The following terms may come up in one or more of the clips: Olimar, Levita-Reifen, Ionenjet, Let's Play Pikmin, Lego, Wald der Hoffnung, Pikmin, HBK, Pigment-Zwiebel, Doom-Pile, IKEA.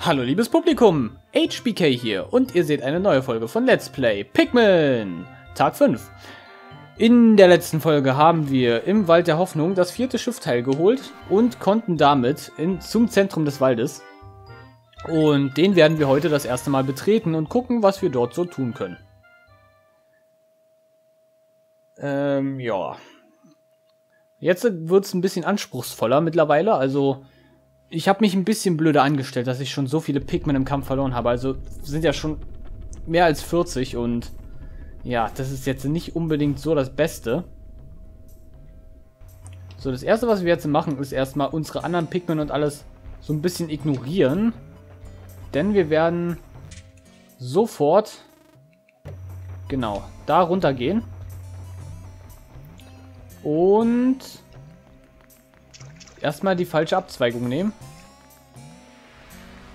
Hallo liebes Publikum, HBK hier und ihr seht eine neue Folge von Let's Play Pikmin, Tag 5. In der letzten Folge haben wir im Wald der Hoffnung das vierte Schiffteil geholt und konnten damit zum Zentrum des Waldes. Und den werden wir heute das erste Mal betreten und gucken, was wir dort so tun können. Ja. Jetzt wird es ein bisschen anspruchsvoller mittlerweile, also... Ich habe mich ein bisschen blöder angestellt, dass ich schon so viele Pikmin im Kampf verloren habe. Also sind ja schon mehr als 40 und ja, das ist jetzt nicht unbedingt so das Beste. So, das erste, was wir jetzt machen, ist erstmal unsere anderen Pikmin und alles so ein bisschen ignorieren. Denn wir werden sofort, genau, da runter gehen. Und... erstmal die falsche Abzweigung nehmen.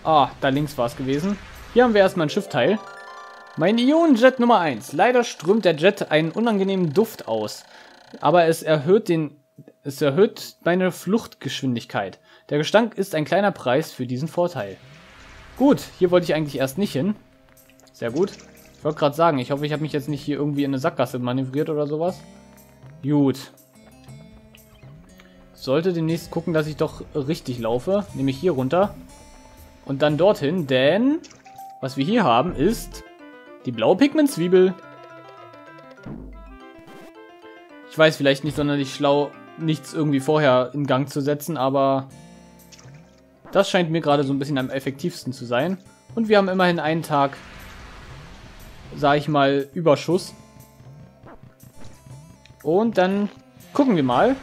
Ah, da links war es gewesen. Hier haben wir erstmal ein Schiffteil. Mein Ionenjet Nummer 1. Leider strömt der Jet einen unangenehmen Duft aus. Aber es erhöht meine Fluchtgeschwindigkeit. Der Gestank ist ein kleiner Preis für diesen Vorteil. Gut, hier wollte ich eigentlich erst nicht hin. Sehr gut. Ich wollte gerade sagen, ich hoffe, ich habe mich jetzt nicht hier irgendwie in eine Sackgasse manövriert oder sowas. Gut. Sollte demnächst gucken, dass ich doch richtig laufe. Nämlich hier runter. Und dann dorthin, denn... was wir hier haben, ist... die blaue Pigment-Zwiebel. Ich weiß, vielleicht nicht sonderlich schlau, nichts irgendwie vorher in Gang zu setzen, aber... das scheint mir gerade so ein bisschen am effektivsten zu sein. Und wir haben immerhin einen Tag... sag ich mal, Überschuss. Und dann gucken wir mal...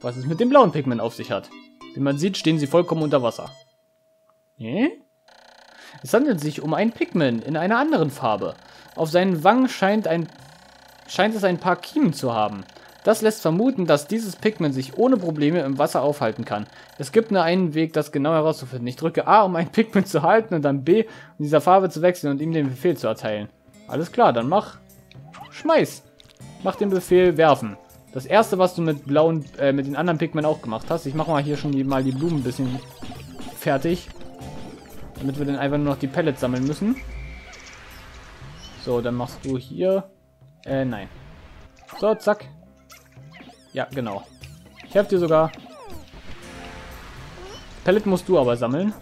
was es mit dem blauen Pigment auf sich hat. Wie man sieht, stehen sie vollkommen unter Wasser. Es handelt sich um ein Pigment in einer anderen Farbe. Auf seinen Wangen scheint es ein paar Kiemen zu haben. Das lässt vermuten, dass dieses Pigment sich ohne Probleme im Wasser aufhalten kann. Es gibt nur einen Weg, das genau herauszufinden. Ich drücke A, um ein Pigment zu halten und dann B, um dieser Farbe zu wechseln und ihm den Befehl zu erteilen. Alles klar, dann mach... schmeiß! Mach den Befehl werfen. Das erste, was du mit blauen, mit den anderen Pikmin auch gemacht hast. Ich mache mal hier schon mal die Blumen ein bisschen fertig. Damit wir dann einfach nur noch die Pellets sammeln müssen. So, dann machst du hier... nein. So, zack. Ja, genau. Ich helfe dir sogar. Pellet musst du aber sammeln.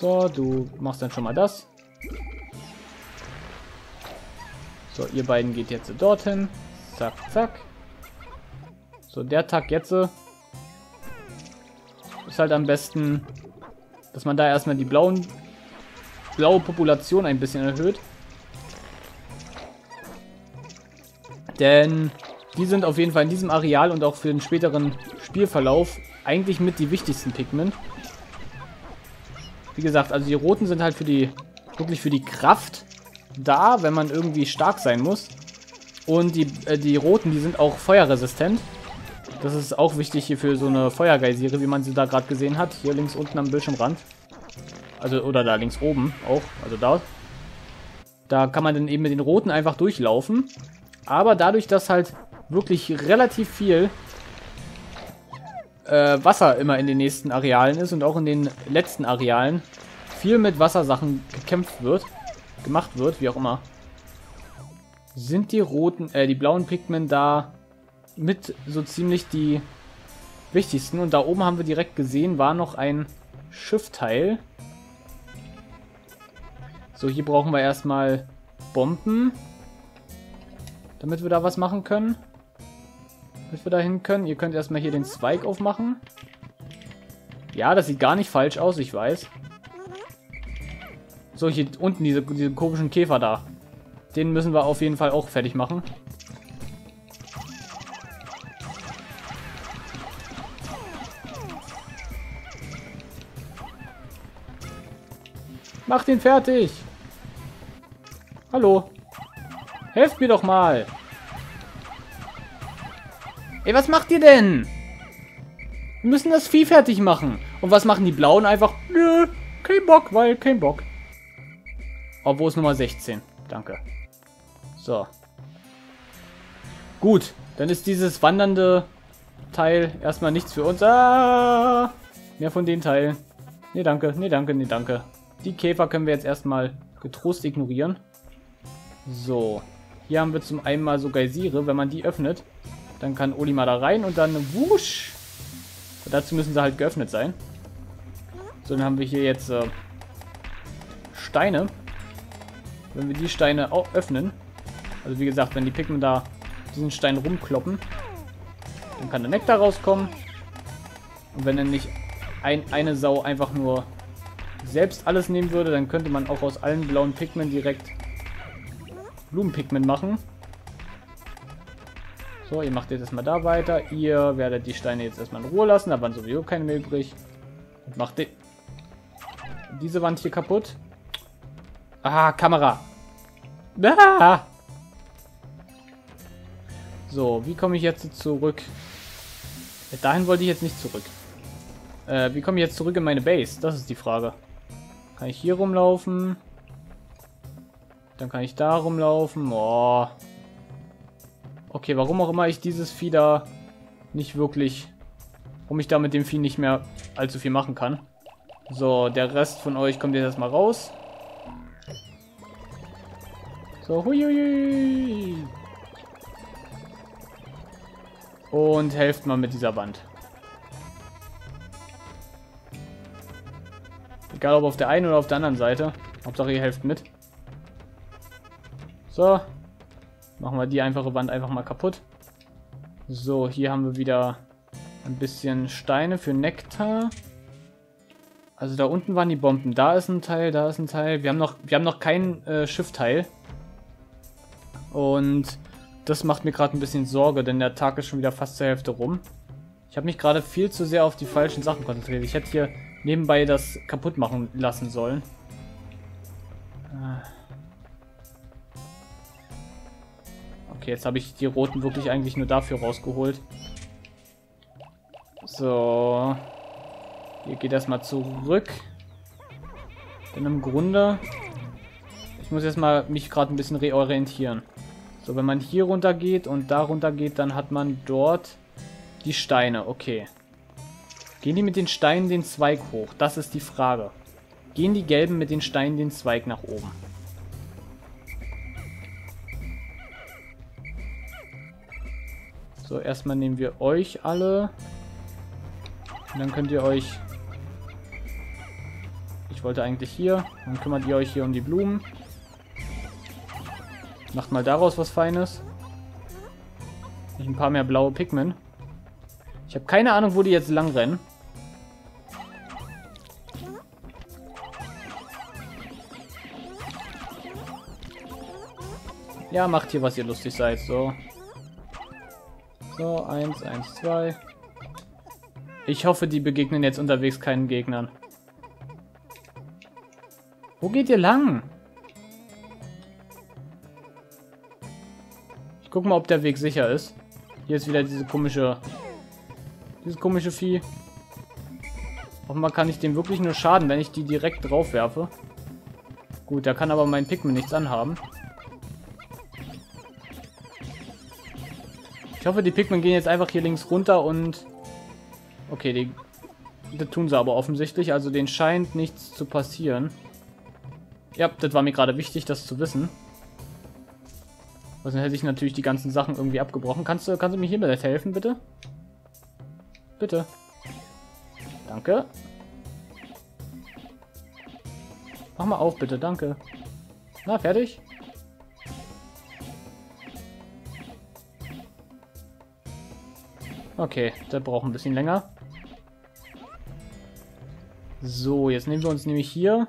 So, du machst dann schon mal das. So, ihr beiden geht jetzt dorthin. Zack, zack. So, der Tag jetzt ist halt am besten, dass man da erstmal die blaue Population ein bisschen erhöht. Denn die sind auf jeden Fall in diesem Areal und auch für den späteren Spielverlauf eigentlich mit die wichtigsten Pikmin. Wie gesagt, also die roten sind halt für die, wirklich für die Kraft da, wenn man irgendwie stark sein muss. Und die roten, die sind auch feuerresistent. Das ist auch wichtig hier für so eine Feuergeysire, wie man sie da gerade gesehen hat. Hier links unten am Bildschirmrand. Also, oder da links oben auch. Also da. Da kann man dann eben mit den roten einfach durchlaufen. Aber dadurch, dass halt wirklich relativ viel Wasser immer in den nächsten Arealen ist und auch in den letzten Arealen viel mit Wassersachen gemacht wird, wie auch immer, sind die roten, die blauen Pikmin da mit so ziemlich die wichtigsten. Und da oben haben wir direkt gesehen, war noch ein Schiffteil. So, hier brauchen wir erstmal Bomben, damit wir da was machen können. Damit wir da hin können. Ihr könnt erstmal hier den Zweig aufmachen. Ja, das sieht gar nicht falsch aus, ich weiß. So, hier unten, diese komischen Käfer da. Den müssen wir auf jeden Fall auch fertig machen. Mach den fertig! Hallo! Helft mir doch mal! Ey, was macht ihr denn? Wir müssen das Vieh fertig machen. Und was machen die Blauen? Einfach, nö, kein Bock, weil kein Bock. Obwohl es Nummer 16. Danke. So. Gut. Dann ist dieses wandernde Teil erstmal nichts für uns. Ah! Mehr von den Teilen. Nee, danke. Nee, danke. Nee, danke. Die Käfer können wir jetzt erstmal getrost ignorieren. So. Hier haben wir zum einen mal so Geysire. Wenn man die öffnet, dann kann Olimar da rein und dann wusch. Dazu müssen sie halt geöffnet sein. So, dann haben wir hier jetzt Steine. Wenn wir die Steine auch öffnen, also wie gesagt, wenn die Pikmin da diesen Stein rumkloppen, dann kann der Nektar rauskommen. Und wenn dann nicht eine Sau einfach nur selbst alles nehmen würde, dann könnte man auch aus allen blauen Pikmin direkt Blumenpigment machen. So, ihr macht jetzt erstmal da weiter. Ihr werdet die Steine jetzt erstmal in Ruhe lassen. Da waren sowieso keine mehr übrig. Und macht diese Wand hier kaputt. Ah, Kamera. Ah! So, wie komme ich jetzt zurück? Dahin wollte ich jetzt nicht zurück. Wie komme ich jetzt zurück in meine Base? Das ist die Frage. Kann ich hier rumlaufen? Dann kann ich da rumlaufen. Oh. Okay, warum auch immer ich dieses Vieh da nicht wirklich... Warum ich da mit dem Vieh nicht mehr allzu viel machen kann. So, der Rest von euch kommt jetzt erstmal raus. So, huiuiui. Und helft mal mit dieser Wand. Egal ob auf der einen oder auf der anderen Seite. Hauptsache ihr helft mit. So. Machen wir die einfache Wand einfach mal kaputt. So, hier haben wir wieder ein bisschen Steine für Nektar. Also da unten waren die Bomben. Da ist ein Teil, da ist ein Teil. Wir haben noch kein Schiffteil. Und das macht mir gerade ein bisschen Sorge, denn der Tag ist schon wieder fast zur Hälfte rum. Ich habe mich gerade viel zu sehr auf die falschen Sachen konzentriert. Ich hätte hier nebenbei das kaputt machen lassen sollen. Okay, jetzt habe ich die roten wirklich eigentlich nur dafür rausgeholt. So. Hier geht erstmal zurück. Denn im Grunde... Ich muss erstmal mich gerade ein bisschen reorientieren. So, wenn man hier runter geht und da runter geht, dann hat man dort die Steine. Okay. Gehen die mit den Steinen den Zweig hoch? Das ist die Frage. Gehen die gelben mit den Steinen den Zweig nach oben? So, erstmal nehmen wir euch alle. Und dann könnt ihr euch... Ich wollte eigentlich hier. Dann kümmert ihr euch hier um die Blumen. Macht mal daraus was Feines. Noch ein paar mehr blaue Pikmin. Ich habe keine Ahnung, wo die jetzt lang rennen. Ja, macht hier, was ihr lustig seid. So. So, 1, 1, 2. Ich hoffe, die begegnen jetzt unterwegs keinen Gegnern. Wo geht ihr lang? Ich guck mal, ob der Weg sicher ist. Hier ist wieder dieses komische Vieh. Offenbar kann ich dem wirklich nur schaden, wenn ich die direkt drauf werfe. Gut, da kann aber mein Pikmin nichts anhaben. Ich hoffe, die Pikmin gehen jetzt einfach hier links runter und... Okay, das tun sie aber offensichtlich. Also denen scheint nichts zu passieren. Ja, das war mir gerade wichtig, das zu wissen. Also dann hätte ich natürlich die ganzen Sachen irgendwie abgebrochen. Kannst du mir hier vielleicht helfen, bitte? Bitte. Danke. Mach mal auf, bitte. Danke. Na, fertig? Okay, der braucht ein bisschen länger. So, jetzt nehmen wir uns nämlich hier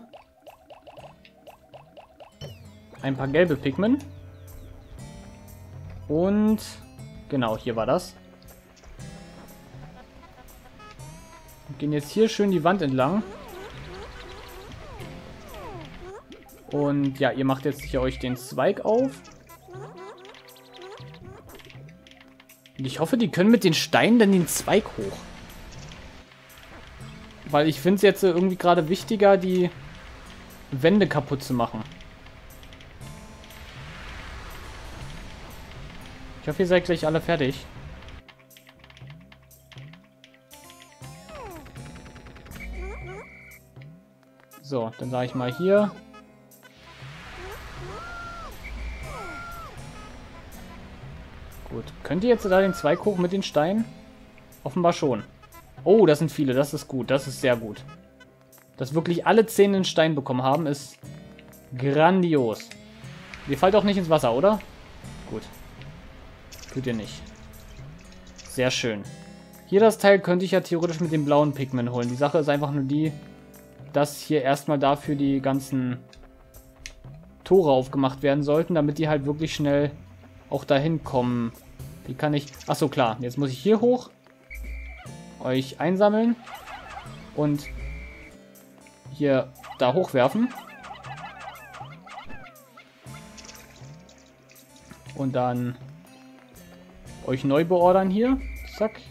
ein paar gelbe Pikmin. Und genau, hier war das. Wir gehen jetzt hier schön die Wand entlang. Und ja, ihr macht jetzt hier euch den Zweig auf. Ich hoffe, die können mit den Steinen dann den Zweig hoch. Weil ich finde es jetzt irgendwie gerade wichtiger, die Wände kaputt zu machen. Ich hoffe, ihr seid gleich alle fertig. So, dann sage ich mal hier. Gut. Könnt ihr jetzt da den Zweig hoch mit den Steinen? Offenbar schon. Oh, das sind viele. Das ist gut. Das ist sehr gut. Dass wirklich alle 10 den Stein bekommen haben, ist grandios. Ihr fallt auch nicht ins Wasser, oder? Gut. Tut ihr nicht. Sehr schön. Hier das Teil könnte ich ja theoretisch mit dem blauen Pikmin holen. Die Sache ist einfach nur die, dass hier erstmal dafür die ganzen Tore aufgemacht werden sollten, damit die halt wirklich schnell auch dahin kommen. Wie kann ich... Achso, klar. Jetzt muss ich hier hoch. Euch einsammeln. Und hier da hochwerfen. Und dann euch neu beordern hier. Zack.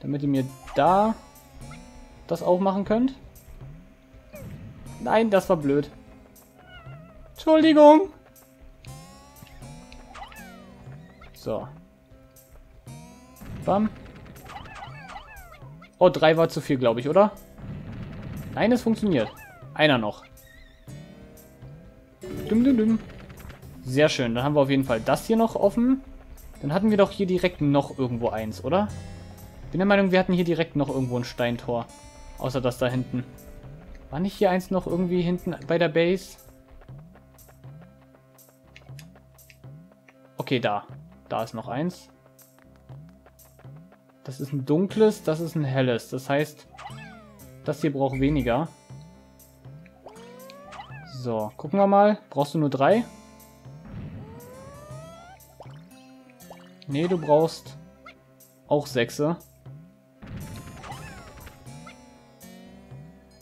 Damit ihr mir da das aufmachen könnt. Nein, das war blöd. Entschuldigung. So. Bam. Oh, 3 war zu viel, glaube ich, oder? Nein, es funktioniert. Einer noch. Dum, dum, dum. Sehr schön. Dann haben wir auf jeden Fall das hier noch offen. Dann hatten wir doch hier direkt noch irgendwo eins, oder? Bin der Meinung, wir hatten hier direkt noch irgendwo ein Steintor. Außer das da hinten. War nicht hier eins noch irgendwie hinten bei der Base? Okay, da. Da ist noch eins. Das ist ein dunkles, das ist ein helles. Das heißt, das hier braucht weniger. So, gucken wir mal. Brauchst du nur 3? Nee, du brauchst auch 6.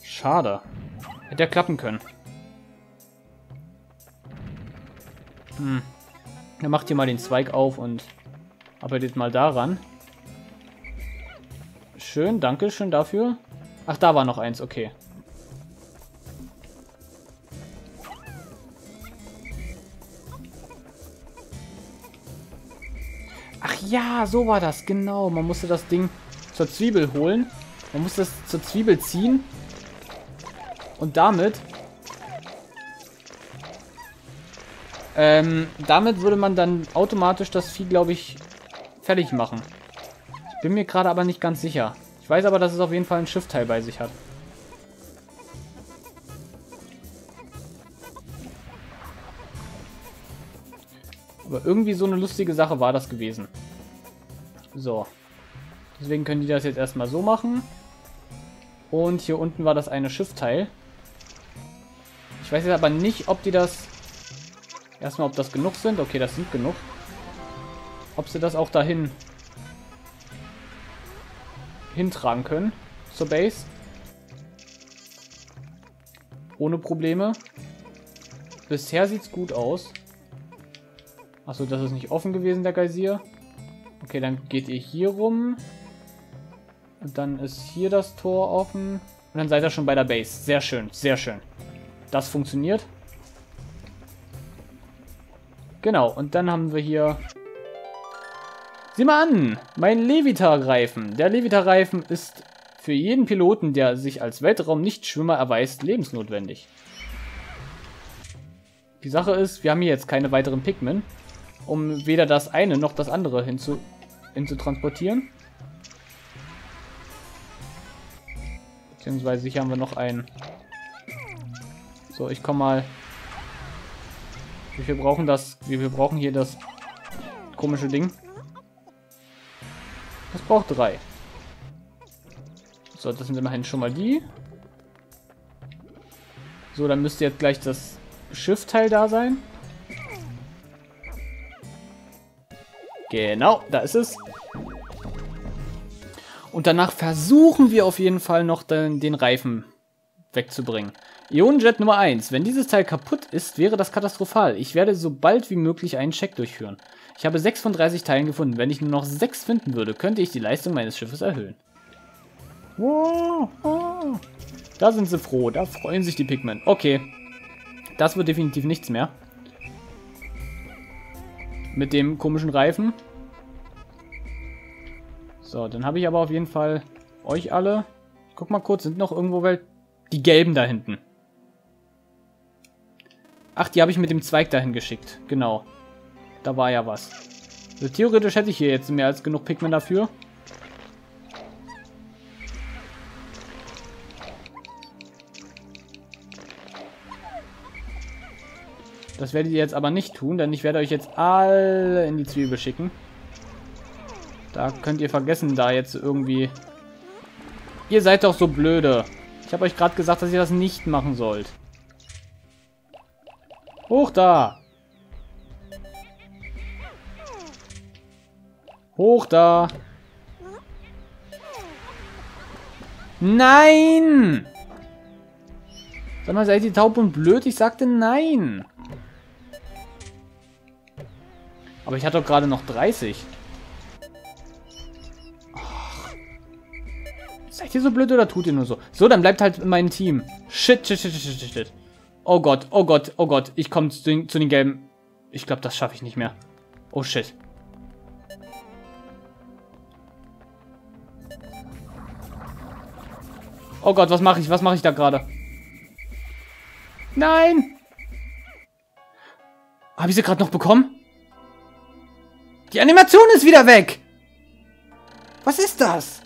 Schade. Hätte ja klappen können. Hm. Dann macht ihr mal den Zweig auf und arbeitet mal daran. Schön, danke schön dafür. Ach, da war noch eins, okay. Ach ja, so war das, genau. Man musste das Ding zur Zwiebel holen. Man musste es zur Zwiebel ziehen. Und damit würde man dann automatisch das Vieh, glaube ich, fertig machen. Ich bin mir gerade aber nicht ganz sicher. Ich weiß aber, dass es auf jeden Fall ein Schiffteil bei sich hat. Aber irgendwie so eine lustige Sache war das gewesen. So. Deswegen können die das jetzt erstmal so machen. Und hier unten war das eine Schiffteil. Ich weiß jetzt aber nicht, ob die das... Erstmal, ob das genug sind. Okay, das sind genug. Ob sie das auch dahin hintragen können. Zur Base. Ohne Probleme. Bisher sieht es gut aus. Achso, das ist nicht offen gewesen, der Geysir. Okay, dann geht ihr hier rum. Und dann ist hier das Tor offen. Und dann seid ihr schon bei der Base. Sehr schön, sehr schön. Das funktioniert. Genau, und dann haben wir hier... Sieh mal an! Mein Levita-Reifen. Der Levita-Reifen ist für jeden Piloten, der sich als Weltraum-Nichtschwimmer erweist, lebensnotwendig. Die Sache ist, wir haben hier jetzt keine weiteren Pikmin, um weder das eine noch das andere hinzutransportieren. Beziehungsweise hier haben wir noch einen... So, ich komme mal... Wir brauchen hier das komische Ding. Das braucht 3. So, das sind immerhin schon mal die. So, dann müsste jetzt gleich das Schiffteil da sein. Genau, da ist es. Und danach versuchen wir auf jeden Fall noch den Reifen wegzubringen. Ionenjet Nummer 1. Wenn dieses Teil kaputt ist, wäre das katastrophal. Ich werde so bald wie möglich einen Check durchführen. Ich habe 6 von 30 Teilen gefunden. Wenn ich nur noch 6 finden würde, könnte ich die Leistung meines Schiffes erhöhen. Wow, wow. Da sind sie froh. Da freuen sich die Pikmin. Okay. Das wird definitiv nichts mehr. Mit dem komischen Reifen. So, dann habe ich aber auf jeden Fall euch alle. Ich guck mal kurz, sind noch irgendwo Die gelben da hinten. Ach, die habe ich mit dem Zweig dahin geschickt. Genau. Da war ja was. Also theoretisch hätte ich hier jetzt mehr als genug Pikmin dafür. Das werdet ihr jetzt aber nicht tun, denn ich werde euch jetzt alle in die Zwiebel schicken. Da könnt ihr vergessen, da jetzt irgendwie... Ihr seid doch so blöde. Ich habe euch gerade gesagt, dass ihr das nicht machen sollt. Hoch da! Hoch da! Nein! Sag mal, seid ihr taub und blöd? Ich sagte nein! Aber ich hatte doch gerade noch 30. Ach. Seid ihr so blöd oder tut ihr nur so? So, dann bleibt halt mein Team. Shit, shit, shit, shit, shit, shit. Oh Gott, oh Gott, oh Gott. Ich komme zu den gelben. Ich glaube, das schaffe ich nicht mehr. Oh shit. Oh Gott, was mache ich? Was mache ich da gerade? Nein! Habe ich sie gerade noch bekommen? Die Animation ist wieder weg! Was ist das?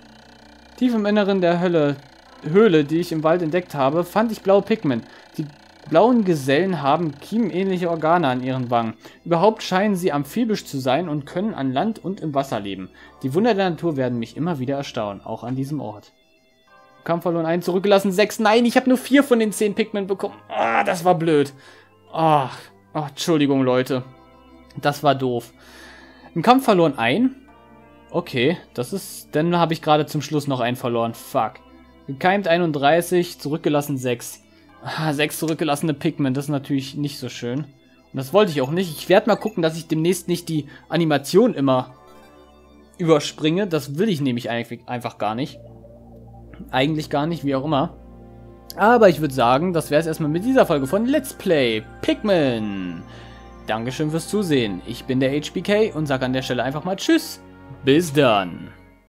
Tief im Inneren der Höhle, die ich im Wald entdeckt habe, fand ich blaue Pikmin. Die blauen Gesellen haben kiemenähnliche Organe an ihren Wangen. Überhaupt scheinen sie amphibisch zu sein und können an Land und im Wasser leben. Die Wunder der Natur werden mich immer wieder erstaunen, auch an diesem Ort. Kampf verloren, 1 zurückgelassen, 6. Nein, ich habe nur 4 von den 10 Pikmin bekommen. Ah, das war blöd. Ach, Entschuldigung, Leute. Das war doof. Im Kampf verloren 1. Okay, das ist... Dann habe ich gerade zum Schluss noch einen verloren. Fuck. Gekeimt 31, zurückgelassen 6. Ah, 6 zurückgelassene Pikmin, das ist natürlich nicht so schön. Und das wollte ich auch nicht. Ich werde mal gucken, dass ich demnächst nicht die Animation immer überspringe. Das will ich nämlich einfach gar nicht. Eigentlich gar nicht, wie auch immer. Aber ich würde sagen, das wäre es erstmal mit dieser Folge von Let's Play Pikmin. Dankeschön fürs Zusehen. Ich bin der HBK und sage an der Stelle einfach mal Tschüss. Bis dann.